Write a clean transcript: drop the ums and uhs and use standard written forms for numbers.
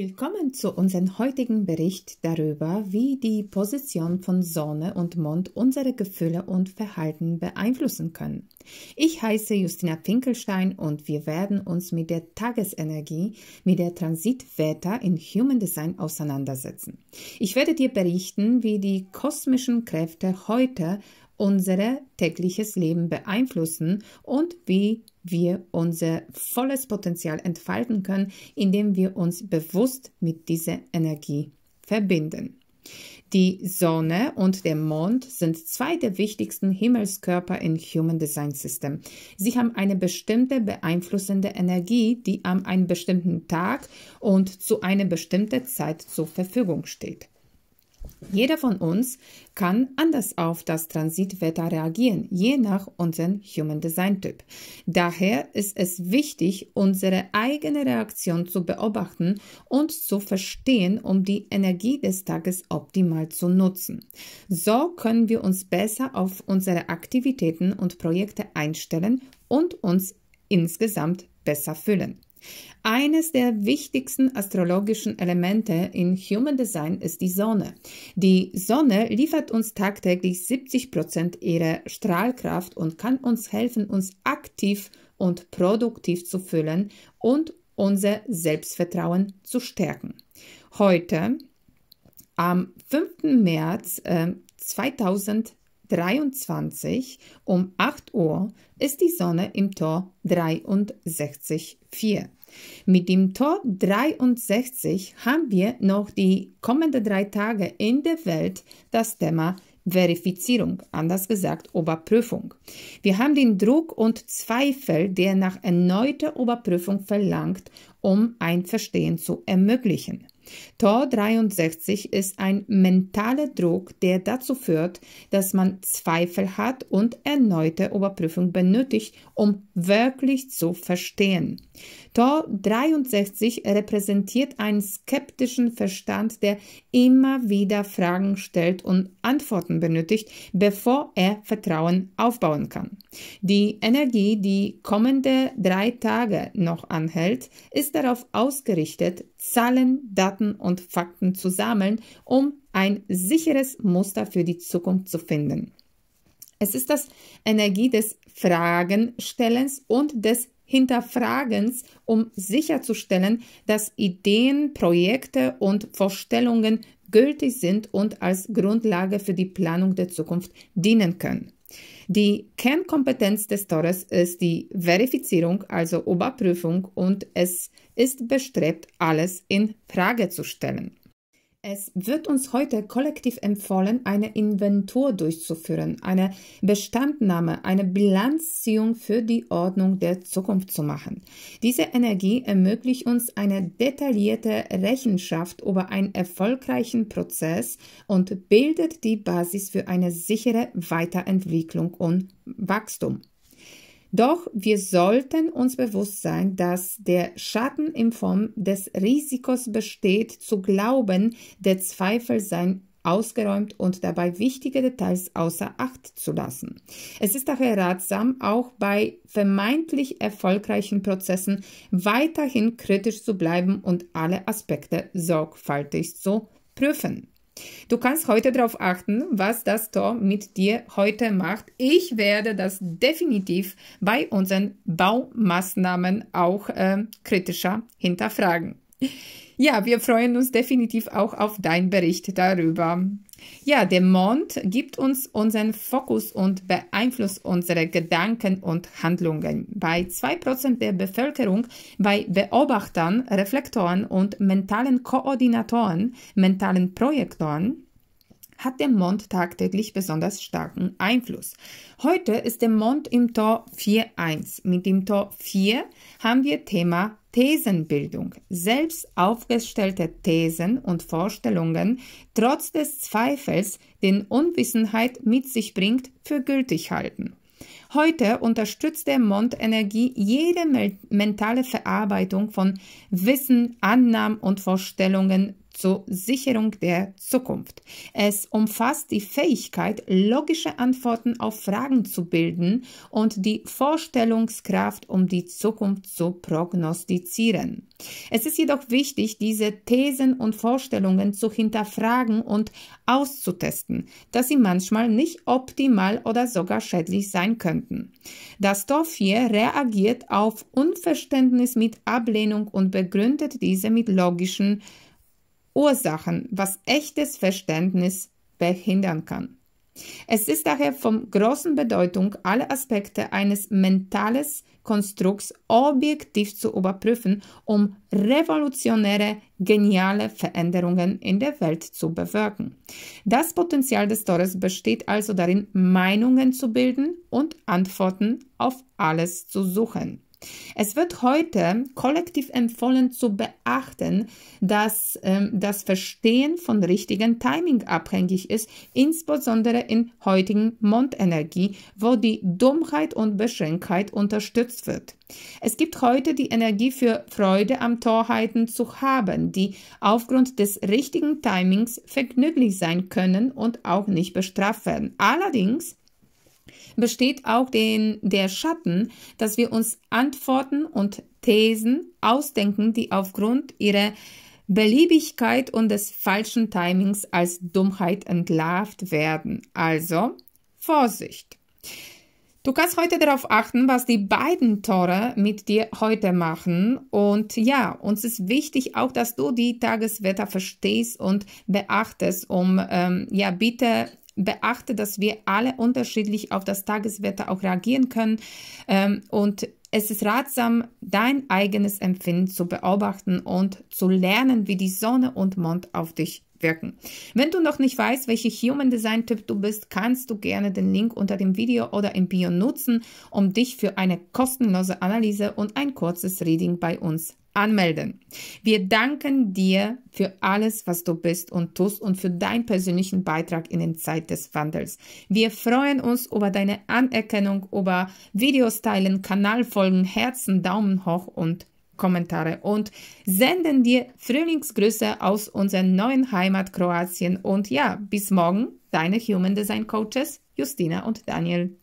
Willkommen zu unserem heutigen Bericht darüber, wie die Position von Sonne und Mond unsere Gefühle und Verhalten beeinflussen können. Ich heiße Justina Finkelstein und wir werden uns mit der Tagesenergie, mit der Transitwetter in Human Design auseinandersetzen. Ich werde dir berichten, wie die kosmischen Kräfte heute unser tägliches Leben beeinflussen und wie wir unser volles Potenzial entfalten können, indem wir uns bewusst mit dieser Energie verbinden. Die Sonne und der Mond sind zwei der wichtigsten Himmelskörper im Human Design System. Sie haben eine bestimmte beeinflussende Energie, die an einem bestimmten Tag und zu einer bestimmten Zeit zur Verfügung steht. Jeder von uns kann anders auf das Transitwetter reagieren, je nach unserem Human Design Typ. Daher ist es wichtig, unsere eigene Reaktion zu beobachten und zu verstehen, um die Energie des Tages optimal zu nutzen. So können wir uns besser auf unsere Aktivitäten und Projekte einstellen und uns insgesamt besser fühlen. Eines der wichtigsten astrologischen Elemente in Human Design ist die Sonne. Die Sonne liefert uns tagtäglich 70% ihrer Strahlkraft und kann uns helfen, uns aktiv und produktiv zu fühlen und unser Selbstvertrauen zu stärken. Heute, am 5. März 2023 um 8 Uhr ist die Sonne im Tor 63,4. Mit dem Tor 63 haben wir noch die kommenden 3 Tage in der Welt das Thema Verifizierung, anders gesagt Überprüfung. Wir haben den Druck und Zweifel, der nach erneuter Überprüfung verlangt, um ein Verstehen zu ermöglichen. Tor 63 ist ein mentaler Druck, der dazu führt, dass man Zweifel hat und erneute Überprüfung benötigt, um wirklich zu verstehen. Tor 63 repräsentiert einen skeptischen Verstand, der immer wieder Fragen stellt und Antworten benötigt, bevor er Vertrauen aufbauen kann. Die Energie, die kommende 3 Tage noch anhält, ist darauf ausgerichtet, Zahlen, Daten und Fakten zu sammeln, um ein sicheres Muster für die Zukunft zu finden. Es ist das Energie des Fragenstellens und des Hinterfragens, um sicherzustellen, dass Ideen, Projekte und Vorstellungen gültig sind und als Grundlage für die Planung der Zukunft dienen können. Die Kernkompetenz des Tores ist die Verifizierung, also Überprüfung, und es ist bestrebt, alles in Frage zu stellen. Es wird uns heute kollektiv empfohlen, eine Inventur durchzuführen, eine Bestandnahme, eine Bilanzziehung für die Ordnung der Zukunft zu machen. Diese Energie ermöglicht uns eine detaillierte Rechenschaft über einen erfolgreichen Prozess und bildet die Basis für eine sichere Weiterentwicklung und Wachstum. Doch wir sollten uns bewusst sein, dass der Schatten in Form des Risikos besteht, zu glauben, der Zweifel seien ausgeräumt und dabei wichtige Details außer Acht zu lassen. Es ist daher ratsam, auch bei vermeintlich erfolgreichen Prozessen weiterhin kritisch zu bleiben und alle Aspekte sorgfältig zu prüfen. Du kannst heute darauf achten, was das Tor mit dir heute macht. Ich werde das definitiv bei unseren Baumaßnahmen auch kritischer hinterfragen. Ja, wir freuen uns definitiv auch auf deinen Bericht darüber. Ja, der Mond gibt uns unseren Fokus und beeinflusst unsere Gedanken und Handlungen. Bei 2% der Bevölkerung, bei Beobachtern, Reflektoren und mentalen Koordinatoren, mentalen Projektoren, hat der Mond tagtäglich besonders starken Einfluss. Heute ist der Mond im Tor 4,1. Mit dem Tor 4 haben wir Thema Thesenbildung. Selbst aufgestellte Thesen und Vorstellungen trotz des Zweifels, den Unwissenheit mit sich bringt, für gültig halten. Heute unterstützt der Mondenergie jede mentale Verarbeitung von Wissen, Annahmen und Vorstellungen zur Sicherung der Zukunft. Es umfasst die Fähigkeit, logische Antworten auf Fragen zu bilden und die Vorstellungskraft, um die Zukunft zu prognostizieren. Es ist jedoch wichtig, diese Thesen und Vorstellungen zu hinterfragen und auszutesten, dass sie manchmal nicht optimal oder sogar schädlich sein könnten. Das Dorf hier reagiert auf Unverständnis mit Ablehnung und begründet diese mit logischen Ursachen, was echtes Verständnis behindern kann. Es ist daher von großer Bedeutung, alle Aspekte eines mentalen Konstrukts objektiv zu überprüfen, um revolutionäre, geniale Veränderungen in der Welt zu bewirken. Das Potenzial des Tores besteht also darin, Meinungen zu bilden und Antworten auf alles zu suchen. Es wird heute kollektiv empfohlen zu beachten, dass das Verstehen von richtigen Timing abhängig ist, insbesondere in heutigen Mondenergie, wo die Dummheit und Beschränktheit unterstützt wird. Es gibt heute die Energie für Freude am Torheiten zu haben, die aufgrund des richtigen Timings vergnüglich sein können und auch nicht bestraft werden. Allerdings besteht auch der Schatten, dass wir uns Antworten und Thesen ausdenken, die aufgrund ihrer Beliebigkeit und des falschen Timings als Dummheit entlarvt werden. Also Vorsicht! Du kannst heute darauf achten, was die beiden Tore mit dir heute machen. Und ja, uns ist wichtig auch, dass du die Tageswetter verstehst und beachtest, um bitte beachte, dass wir alle unterschiedlich auf das Tageswetter auch reagieren können und es ist ratsam, dein eigenes Empfinden zu beobachten und zu lernen, wie die Sonne und Mond auf dich wirken. Wenn du noch nicht weißt, welcher Human Design Typ du bist, kannst du gerne den Link unter dem Video oder im Bio nutzen, um dich für eine kostenlose Analyse und ein kurzes Reading bei uns anmelden. Wir danken dir für alles, was du bist und tust und für deinen persönlichen Beitrag in den Zeit des Wandels. Wir freuen uns über deine Anerkennung, über Videos teilen, Kanalfolgen, Herzen, Daumen hoch und Kommentare und senden dir Frühlingsgrüße aus unserer neuen Heimat Kroatien. Und ja, bis morgen, deine Human Design Coaches Justina und Daniel.